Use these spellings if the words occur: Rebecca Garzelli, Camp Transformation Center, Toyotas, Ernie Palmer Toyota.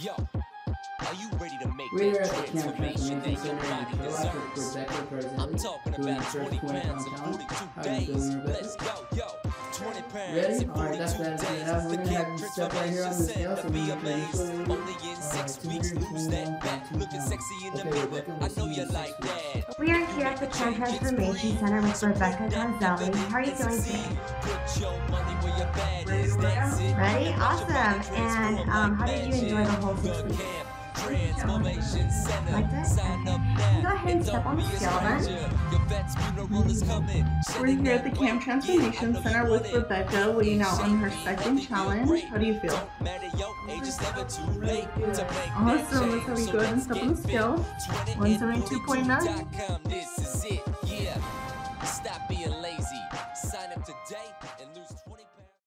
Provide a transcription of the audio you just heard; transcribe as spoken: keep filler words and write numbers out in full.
Yo, are you ready to make we that transformation that your body deserves? I'm talking about twenty pounds in forty-two days. Let's go, yo. twenty pounds in forty-two days. The Camp Transformation Center to be amazed. Only in six weeks, lose that back. Looking sexy in the mirror. I know you like that. We are here at the Camp Transformation Center with Rebecca Garzelli. How are you doing today? Ready? Awesome! And um, how did you enjoy the whole six weeks? Transformation Center. Like that? Sign up now. Go ahead and step on the scale then. We're here at the Camp Transformation Center with Rebecca. Will you now on her second challenge? How do you feel? Awesome! Let's have you go ahead and step on the scale. one seventy-two point nine. Stop being lazy. Sign up today.